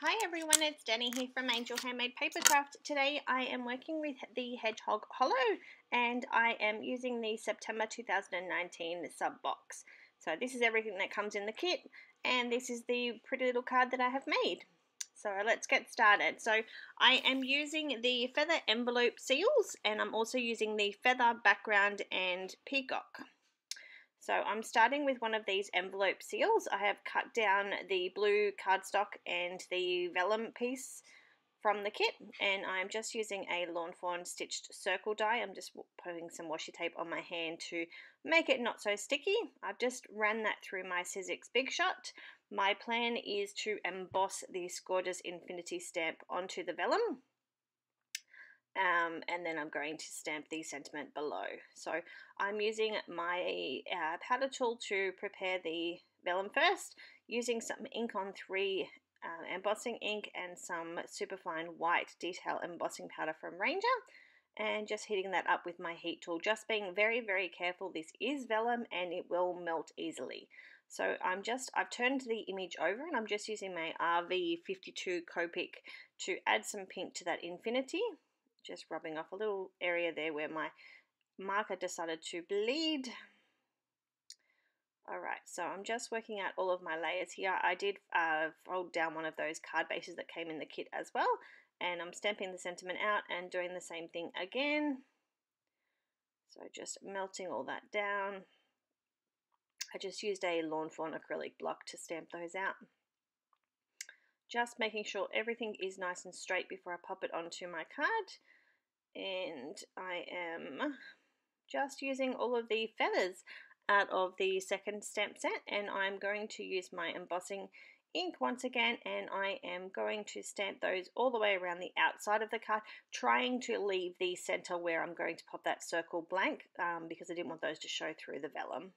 Hi everyone, it's Danny here from Angel Handmade Papercraft. Today I am working with the Hedgehog Hollow and I am using the September 2019 sub box. So this is everything that comes in the kit and this is the pretty little card that I have made. So let's get started. So I am using the feather envelope seals and I'm also using the feather background and peacock. So I'm starting with one of these envelope seals. I have cut down the blue cardstock and the vellum piece from the kit, and I'm just using a Lawn Fawn Stitched Circle die. I'm just putting some washi tape on my hand to make it not so sticky. I've just ran that through my Sizzix Big Shot. My plan is to emboss this gorgeous infinity stamp onto the vellum. And then I'm going to stamp the sentiment below. So I'm using my powder tool to prepare the vellum first, using some Ink On 3 embossing ink and some superfine white detail embossing powder from Ranger, and just heating that up with my heat tool, just being very, very careful. This is vellum and it will melt easily. So I've turned the image over and I'm just using my RV52 Copic to add some pink to that infinity. Just rubbing off a little area there where my marker decided to bleed. Alright, so I'm just working out all of my layers here. I did fold down one of those card bases that came in the kit as well. And I'm stamping the sentiment out and doing the same thing again. So just melting all that down. I just used a Lawn Fawn acrylic block to stamp those out. Just making sure everything is nice and straight before I pop it onto my card. And I am just using all of the feathers out of the second stamp set, and I'm going to use my embossing ink once again, and I am going to stamp those all the way around the outside of the card, trying to leave the center where I'm going to pop that circle blank because I didn't want those to show through the vellum.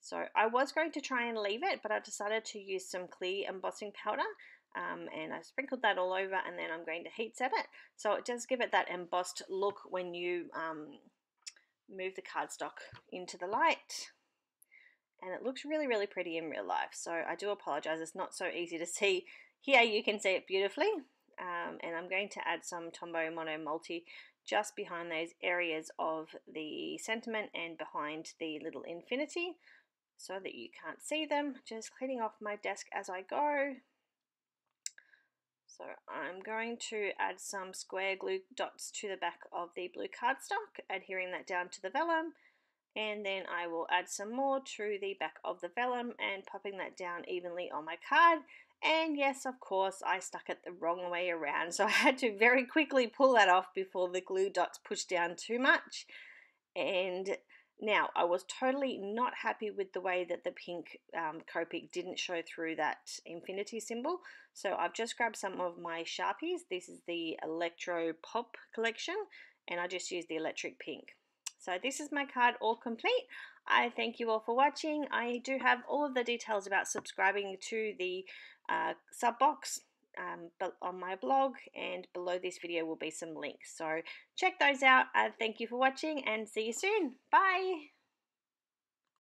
So I was going to try and leave it, but I decided to use some clear embossing powder. And I sprinkled that all over, and then I'm going to heat set it. So it does give it that embossed look when you move the cardstock into the light. And it looks really, really pretty in real life. So I do apologize, it's not so easy to see. Here you can see it beautifully. And I'm going to add some Tombow Mono Multi just behind those areas of the sentiment and behind the little infinity so that you can't see them. Just cleaning off my desk as I go. So I'm going to add some square glue dots to the back of the blue cardstock, adhering that down to the vellum, and then I will add some more to the back of the vellum and popping that down evenly on my card. And yes, of course, I stuck it the wrong way around, so I had to very quickly pull that off before the glue dots pushed down too much. And now, I was totally not happy with the way that the pink Copic didn't show through that infinity symbol. So I've just grabbed some of my Sharpies. This is the Electro Pop collection, and I just used the electric pink. So this is my card all complete. I thank you all for watching. I do have all of the details about subscribing to the sub box on my blog, and below this video will be some links, so check those out. Thank you for watching and see you soon. Bye.